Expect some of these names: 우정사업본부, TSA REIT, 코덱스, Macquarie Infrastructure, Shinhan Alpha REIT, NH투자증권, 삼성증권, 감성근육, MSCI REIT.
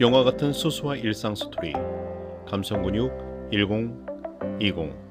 영화 같은 소소한 일상 스토리 감성근육 1020